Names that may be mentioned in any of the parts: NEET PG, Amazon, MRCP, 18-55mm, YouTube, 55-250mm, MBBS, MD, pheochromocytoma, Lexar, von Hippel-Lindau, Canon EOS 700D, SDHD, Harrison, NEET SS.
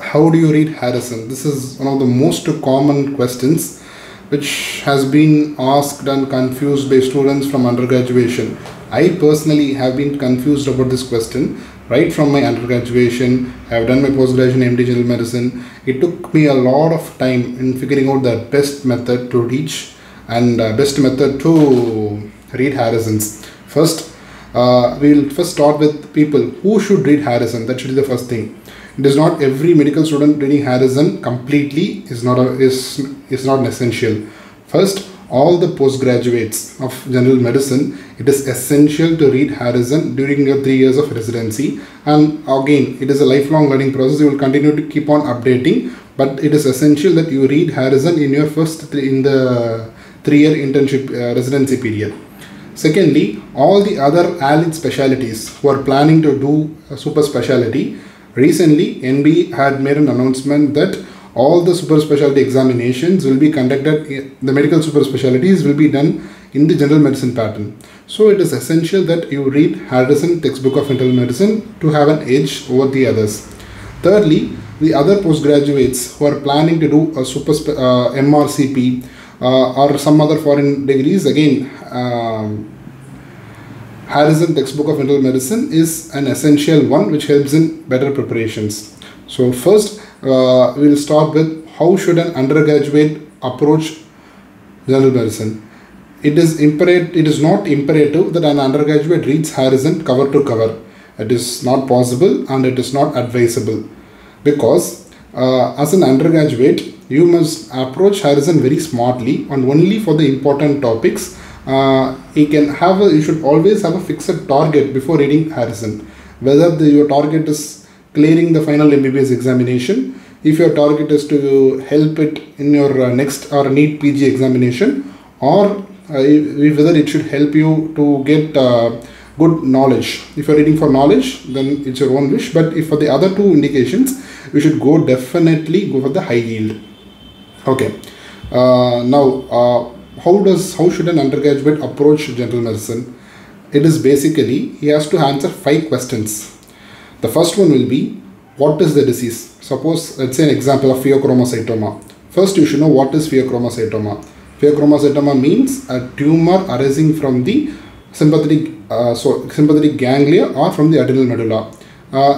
how do you read Harrison? This is one of the most common questions which has been asked and confused by students from undergraduation. I personally have been confused about this question right from my undergraduation. I have done my postgraduation in MD General Medicine. It took me a lot of time in figuring out the best method to reach and best method to read Harrison's. First, we will first start with people who should read Harrison. That should be the first thing. It is not every medical student reading Harrison completely is not essential. First, all the postgraduates of general medicine, it is essential to read Harrison during your 3 years of residency. And again, it is a lifelong learning process. You will continue to keep on updating, but it is essential that you read Harrison in your three-year internship residency period. Secondly, all the other allied specialities who are planning to do a super speciality. Recently, NB had made an announcement that all the super specialty examinations will be conducted, the medical super specialties will be done in the general medicine pattern. So it is essential that you read Harrison textbook of internal medicine to have an edge over the others. Thirdly, the other postgraduates who are planning to do a super MRCP or some other foreign degrees, again, Harrison textbook of internal medicine is an essential one which helps in better preparations. So first, we will start with how should an undergraduate approach general medicine. It is not imperative that an undergraduate reads Harrison cover to cover. It is not possible and it is not advisable, because as an undergraduate you must approach Harrison very smartly and only for the important topics. You should always have a fixed target before reading Harrison, whether your target is clearing the final MBBS examination, if your target is to help it in your next or NEET PG examination, or whether it should help you to get good knowledge. If you are reading for knowledge, then it's your own wish, but if for the other two indications, you should definitely go for the high yield. Okay, how should an undergraduate approach general medicine? It is basically, he has to answer 5 questions. The first one will be, what is the disease? Suppose, let's say an example of pheochromocytoma. First, you should know what is pheochromocytoma. Pheochromocytoma means a tumor arising from the sympathetic ganglia or from the adrenal medulla.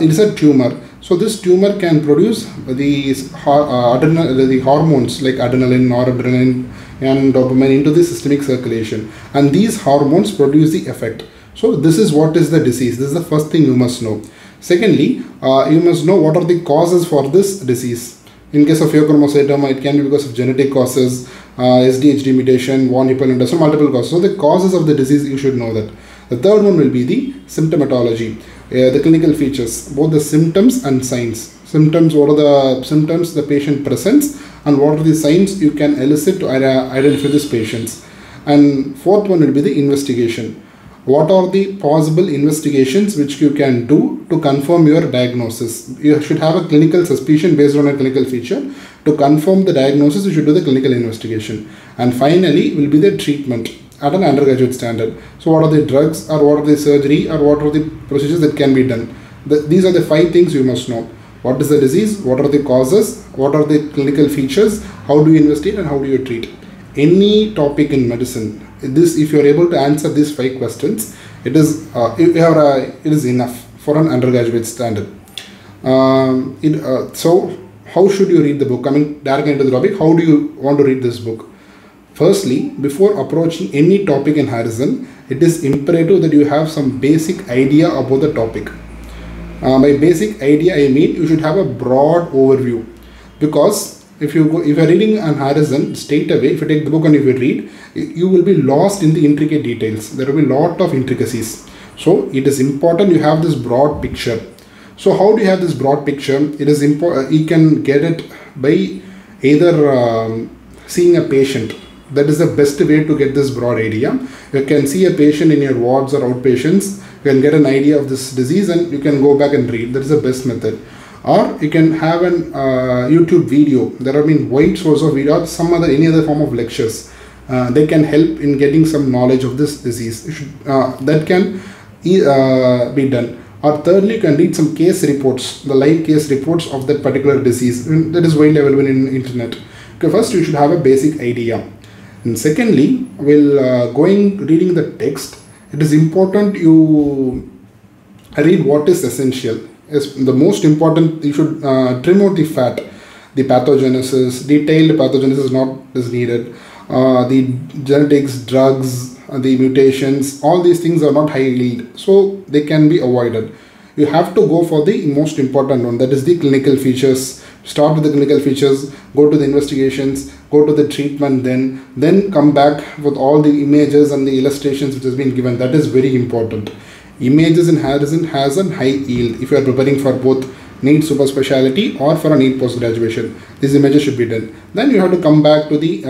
It is a tumor. So this tumor can produce these the hormones like adrenaline, noradrenaline and dopamine into the systemic circulation. And these hormones produce the effect. So this is what is the disease. This is the first thing you must know. Secondly, you must know what are the causes for this disease. In case of pheochromocytoma, it can be because of genetic causes, SDHD mutation, von Hippel-Lindau, so multiple causes. So the causes of the disease, you should know that. The third one will be the symptomatology, the clinical features, both the symptoms and signs. Symptoms, what are the symptoms the patient presents and what are the signs you can elicit to identify these patients. And fourth one will be the investigation. What are the possible investigations which you can do to confirm your diagnosis? You should have a clinical suspicion based on a clinical feature. To confirm the diagnosis, you should do the clinical investigation. And finally, will be the treatment at an undergraduate standard. So what are the drugs, or what are the surgery, or what are the procedures that can be done? These are the 5 things you must know. What is the disease? What are the causes? What are the clinical features? How do you investigate and how do you treat? Any topic in medicine, if you are able to answer these 5 questions, it is enough for an undergraduate standard. So how should you read the book? Coming directly into the topic, how do you want to read this book? Firstly, before approaching any topic in Harrison, it is imperative that you have some basic idea about the topic. By basic idea, I mean you should have a broad overview, because if you are reading on Harrison straight away, if you take the book and if you read, you will be lost in the intricate details. There will be a lot of intricacies. So it is important you have this broad picture. So how do you have this broad picture? It is important. You can get it by either seeing a patient. That is the best way to get this broad idea. You can see a patient in your wards or outpatients. You can get an idea of this disease and you can go back and read. That is the best method. Or you can have an YouTube video. There have been wide source of video or any other form of lectures. They can help in getting some knowledge of this disease. That can be done. Or thirdly, you can read some case reports, the live case reports of that particular disease that is widely available in internet. Okay, first you should have a basic idea. And secondly, while reading the text, it is important you read what is essential. Is the most important, you should trim out the fat, the pathogenesis, detailed pathogenesis not is needed, the genetics, drugs, the mutations, all these things are not highly, so they can be avoided. You have to go for the most important one, that is the clinical features. Start with the clinical features, go to the investigations, go to the treatment, then come back with all the images and the illustrations which has been given. That is very important. Images in Harrison has a high yield if you are preparing for both NEET super speciality or for a NEET post graduation. These images should be done. Then you have to come back to the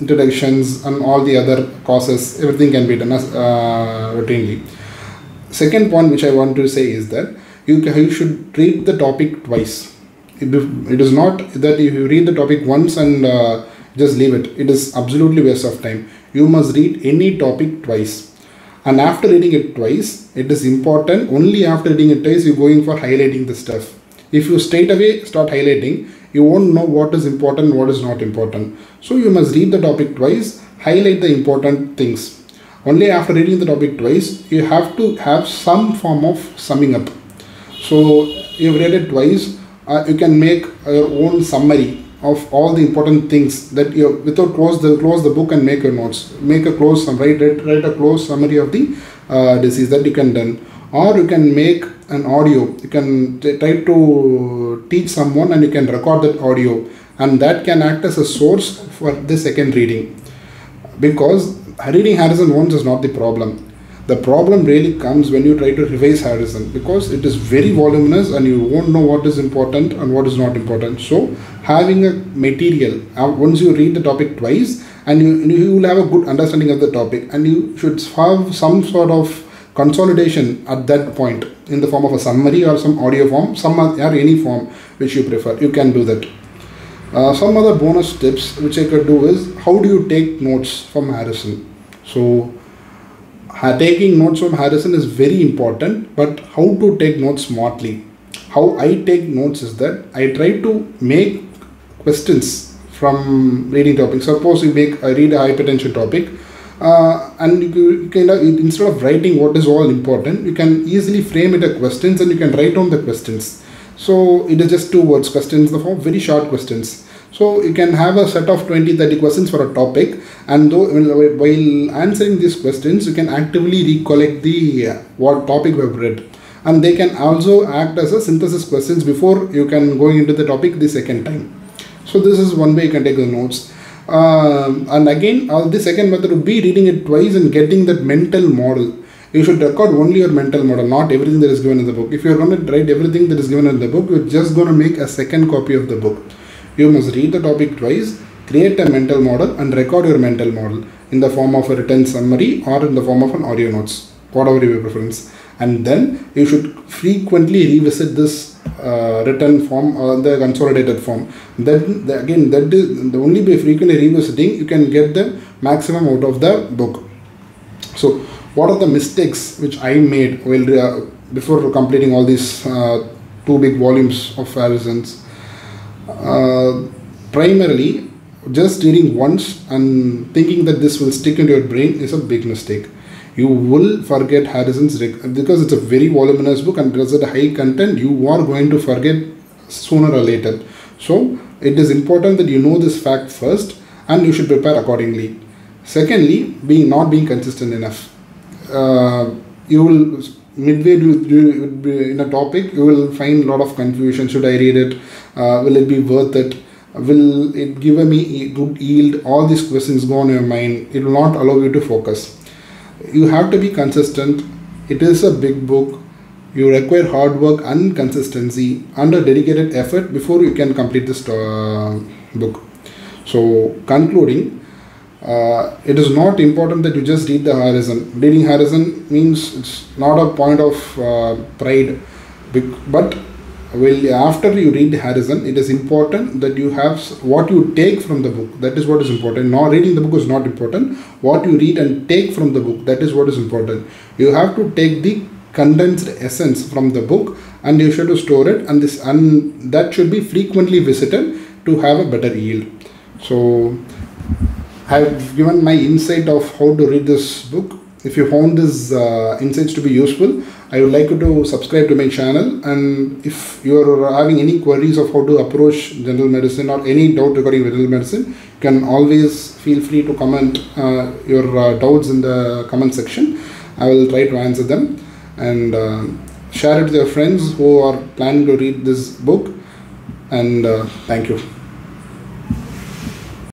introductions and all the other causes. Everything can be done routinely. Second point which I want to say is that you should read the topic twice. It is not that if you read the topic once and just leave it. It is absolutely waste of time. You must read any topic twice. And after reading it twice, it is important, only after reading it twice, you're going for highlighting the stuff. If you straight away start highlighting, you won't know what is important, what is not important. So you must read the topic twice, highlight the important things. Only after reading the topic twice, you have to have some form of summing up. So you've read it twice, you can make your own summary of all the important things that you without close the book and make your notes, make a close summary, write a close summary of the disease that you can done, or you can make an audio. You can try to teach someone and you can record that audio, and that can act as a source for the second reading, because reading Harrison once is not the problem. The problem really comes when you try to revise Harrison, because it is very voluminous and you won't know what is important and what is not important. So having a material, once you read the topic twice, and you will have a good understanding of the topic, and you should have some sort of consolidation at that point in the form of a summary or some audio form, some or any form which you prefer. You can do that. Some other bonus tips which I could do is, how do you take notes from Harrison? So taking notes from Harrison is very important, but how to take notes smartly. How I take notes is that I try to make questions from reading topics. Suppose you read a hypertension topic, and you can, instead of writing what is all important, you can easily frame it as questions and you can write down the questions. So it is just 2 words questions, the form very short questions. So you can have a set of 20-30 questions for a topic, and while answering these questions, you can actively recollect the what topic we have read, and they can also act as a synthesis questions before you can go into the topic the second time. So this is one way you can take the notes. And again, the second method would be reading it twice and getting that mental model. You should record only your mental model, not everything that is given in the book. If you are going to write everything that is given in the book, you are just going to make a second copy of the book. You must read the topic twice, create a mental model and record your mental model in the form of a written summary or in the form of an audio notes, whatever your preference. And then you should frequently revisit this written form or the consolidated form. Only by frequently revisiting, you can get the maximum out of the book. So what are the mistakes which I made before completing all these 2 big volumes of Harrison's? Primarily, just reading once and thinking that this will stick into your brain is a big mistake. You will forget Harrison's, because it's a very voluminous book and because of the high content, you are going to forget sooner or later. So it is important that you know this fact first, and you should prepare accordingly. Secondly, not being consistent enough. You will midway in a topic, you will find a lot of confusion. Should I read it? Will it be worth it? Will it give me a good yield? All these questions go on your mind. It will not allow you to focus. You have to be consistent. It is a big book. You require hard work and consistency under dedicated effort before you can complete this book. So concluding, it is not important that you just read the Harrison. Reading Harrison means it's not a point of pride, but after you read Harrison, it is important that you have what you take from the book. That is what is important. Not reading the book is not important. What you read and take from the book, that is what is important. You have to take the condensed essence from the book and you should store it, and this and that should be frequently visited to have a better yield. So I have given my insight of how to read this book. If you found these insights to be useful, I would like you to subscribe to my channel, and if you are having any queries of how to approach general medicine or any doubt regarding general medicine, you can always feel free to comment your doubts in the comment section. I will try to answer them, and share it with your friends who are planning to read this book, and thank you.